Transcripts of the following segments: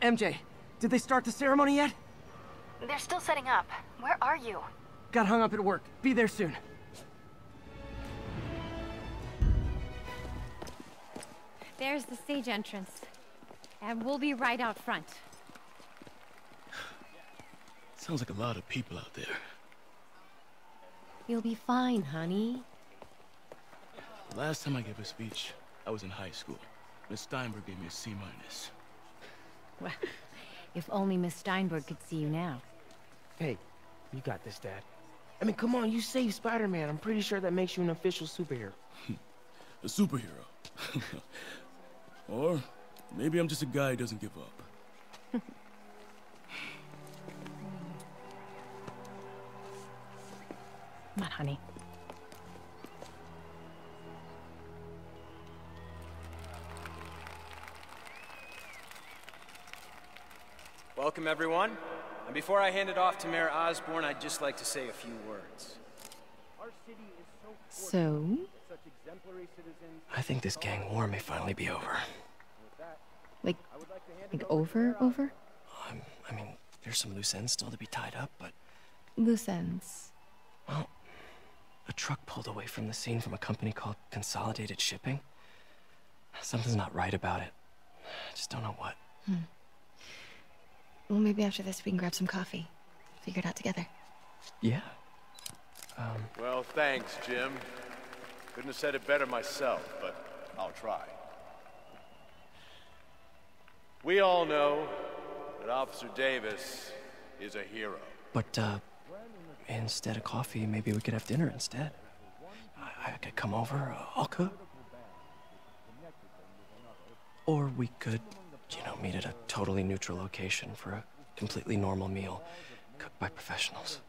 MJ, did they start the ceremony yet? They're still setting up. Where are you? Got hung up at work. Be there soon. There's the stage entrance. And we'll be right out front. Sounds like a lot of people out there. You'll be fine, honey. The last time I gave a speech, I was in high school. Miss Steinberg gave me a C-. Well, if only Miss Steinberg could see you now. Hey, you got this, Dad. I mean, come on, you saved Spider-Man. I'm pretty sure that makes you an official superhero. A superhero. Or maybe I'm just a guy who doesn't give up. Come on, honey. Welcome, everyone. And before I hand it off to Mayor Osborne, I'd just like to say a few words. Our city is so... I think this gang war may finally be over. Like over? I mean, there's some loose ends still to be tied up, but... Loose ends? Well, a truck pulled away from the scene from a company called Consolidated Shipping. Something's not right about it. I just don't know what. Well, maybe after this we can grab some coffee. Figure it out together. Yeah. Well, thanks, Jim. Couldn't have said it better myself, but I'll try. We all know that Officer Davis is a hero. But, instead of coffee, maybe we could have dinner instead. I could come over, I'll cook. Or we could, you know, meet at a totally neutral location for a completely normal meal, cooked by professionals.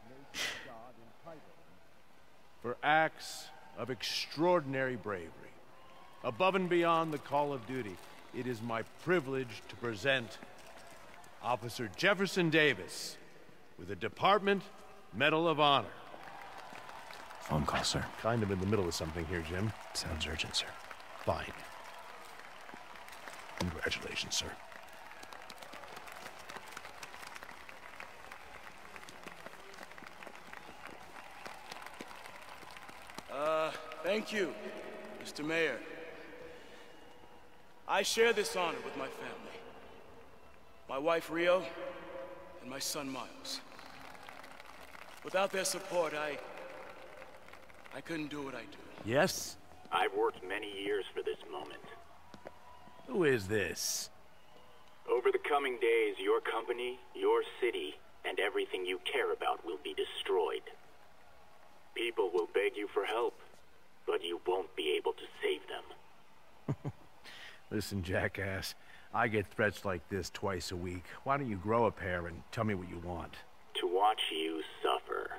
For acts of extraordinary bravery, above and beyond the call of duty, it is my privilege to present Officer Jefferson Davis with the Department Medal of Honor. Phone call, sir. Kind of in the middle of something here, Jim. Sounds urgent, sir. Fine. Congratulations, sir. Thank you, Mr. Mayor. I share this honor with my family. My wife, Rio, and my son, Miles. Without their support, I couldn't do what I do. Yes? I've worked many years for this moment. Who is this? Over the coming days, your company, your city, and everything you care about will be destroyed. People will beg you for help. But you won't be able to save them. Listen, jackass. I get threats like this twice a week. Why don't you grow a pair and tell me what you want? To watch you suffer.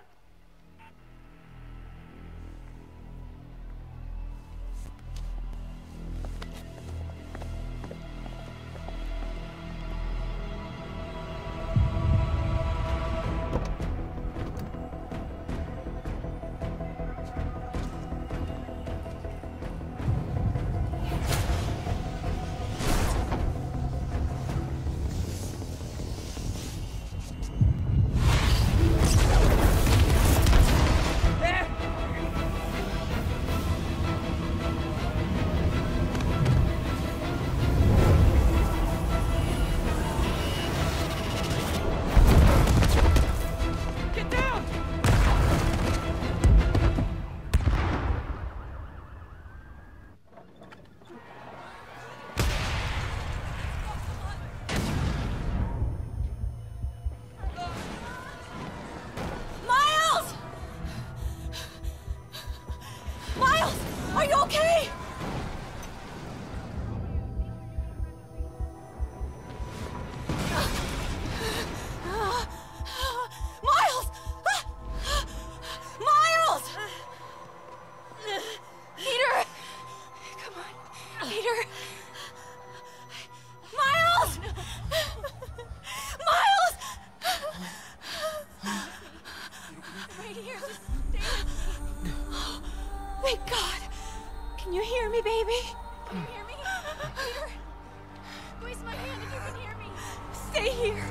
stay here.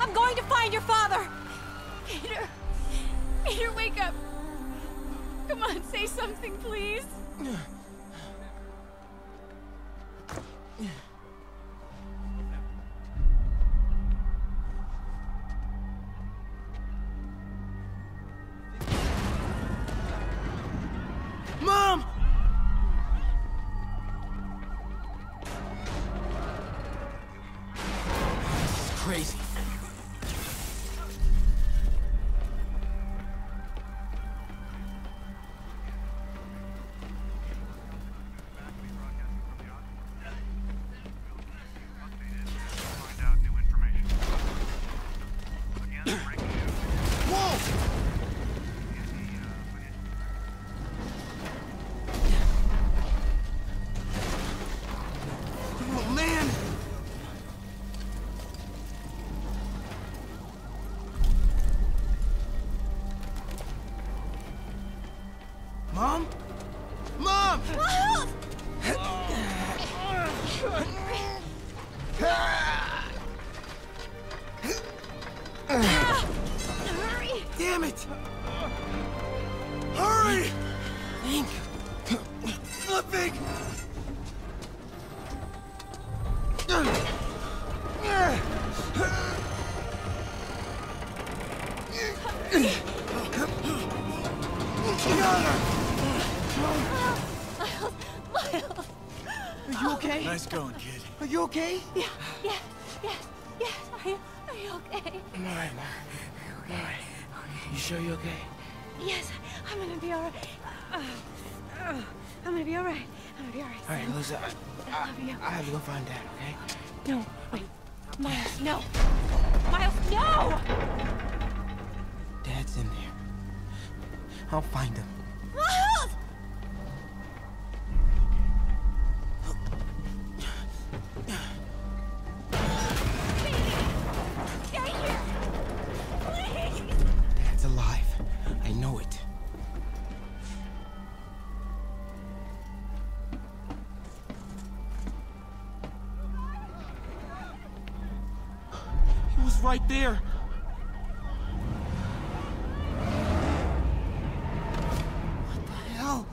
I'm going to find your father. Peter. Peter, wake up. Come on, say something, please. Okay? Yeah. Are you okay? I'm all right, Ma. Okay. All right. Okay. You sure you're okay? Yes, I'm gonna be all right. I'm gonna be all right. All right, Lisa. I love you. I have to go find Dad, okay? No, wait. Miles, no. Miles, no! Dad's in there. I'll find him. Right there. What the hell?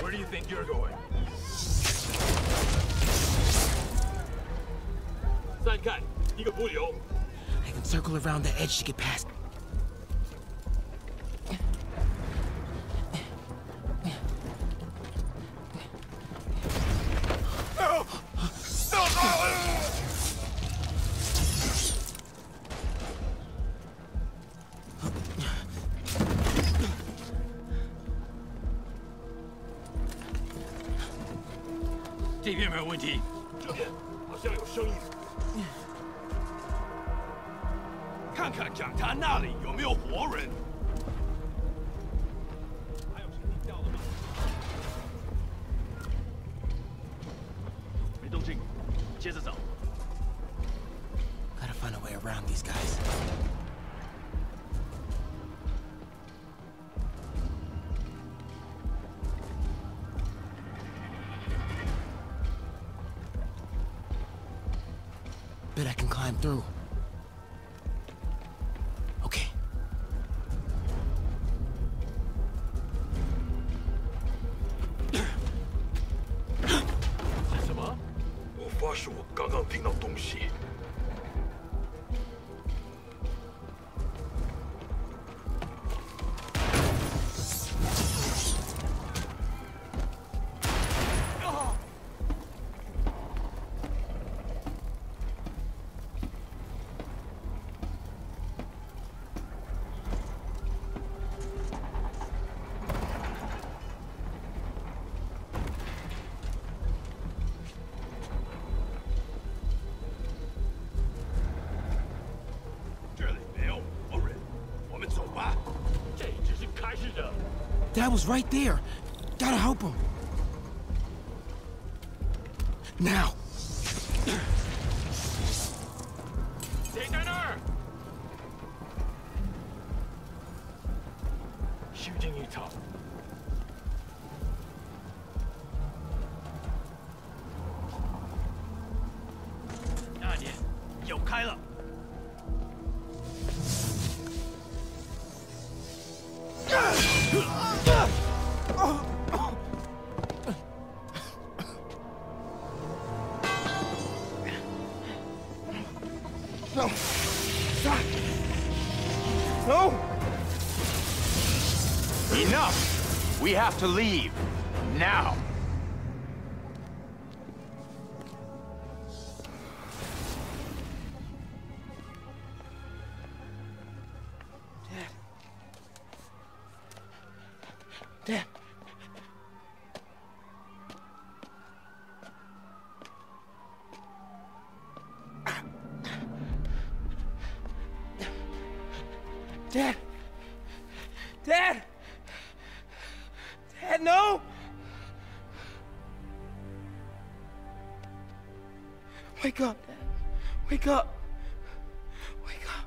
Where do you think you're going? I can circle around the edge to get past. Bet I can climb through. Okay. Dad was right there. Gotta help him. Now. shooting you, Tom. We have to leave. Now. Dad. Dad. Dad. No! Wake up, Dad. Wake up. Wake up.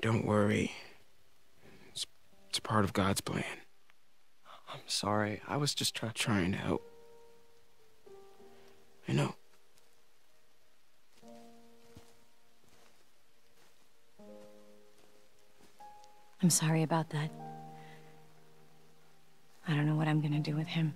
Don't worry. It's part of God's plan. I'm sorry. I was just trying to help. I know. I'm sorry about that. I don't know what I'm gonna do with him.